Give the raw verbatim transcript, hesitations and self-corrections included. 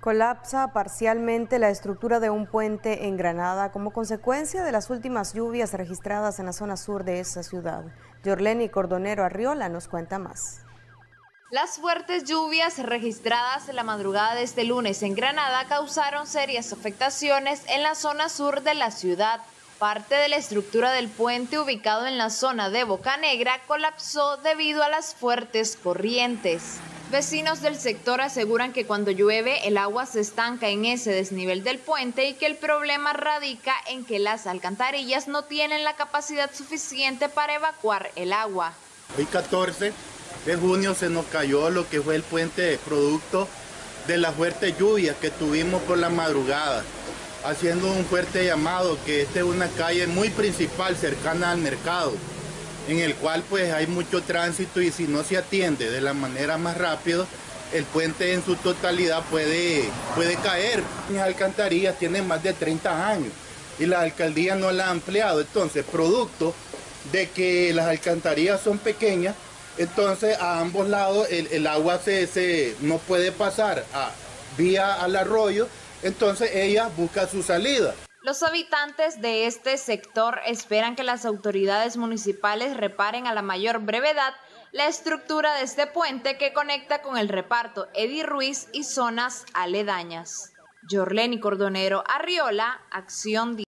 Colapsa parcialmente la estructura de un puente en Granada como consecuencia de las últimas lluvias registradas en la zona sur de esa ciudad. Yorleni Cordonero Arriola nos cuenta más. Las fuertes lluvias registradas en la madrugada de este lunes en Granada causaron serias afectaciones en la zona sur de la ciudad. Parte de la estructura del puente ubicado en la zona de Bocanegra colapsó debido a las fuertes corrientes. Vecinos del sector aseguran que cuando llueve el agua se estanca en ese desnivel del puente y que el problema radica en que las alcantarillas no tienen la capacidad suficiente para evacuar el agua. Hoy catorce de junio se nos cayó lo que fue el puente producto de las fuertes lluvias que tuvimos por la madrugada, haciendo un fuerte llamado que esta es una calle muy principal cercana al mercado, en el cual pues hay mucho tránsito y si no se atiende de la manera más rápida, el puente en su totalidad puede, puede caer. Mis alcantarillas tienen más de treinta años y la alcaldía no la ha ampliado, entonces producto de que las alcantarillas son pequeñas, entonces a ambos lados el, el agua se, se, no puede pasar a, vía al arroyo, entonces ella busca su salida. Los habitantes de este sector esperan que las autoridades municipales reparen a la mayor brevedad la estructura de este puente que conecta con el reparto Eddy Ruiz y zonas aledañas. Yorleni Cordonero Arriola, Acción diez.